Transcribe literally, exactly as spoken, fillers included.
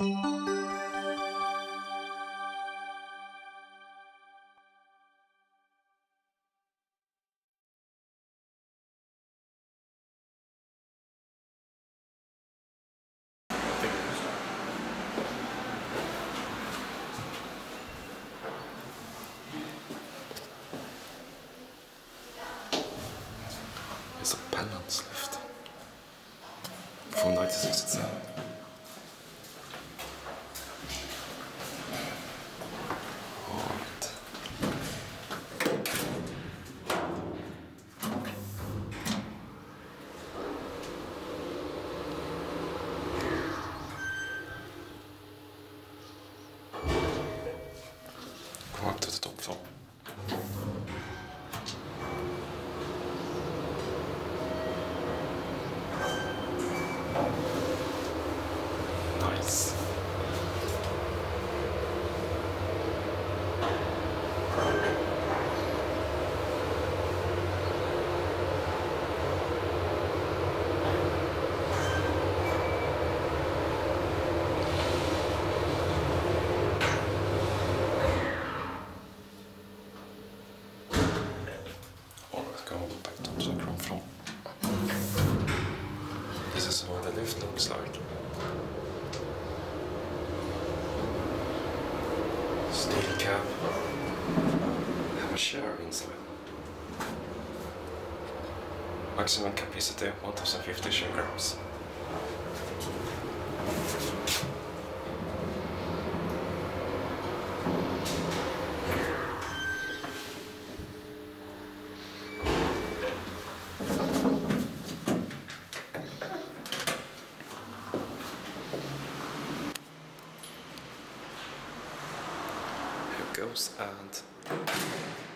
It's a balance lift from nineteen sixty-seven. Go up to the top floor. Nice. This is what the lift looks like. Steel cab. Have a chair inside. Maximum capacity one thousand fifty kilograms. Goes and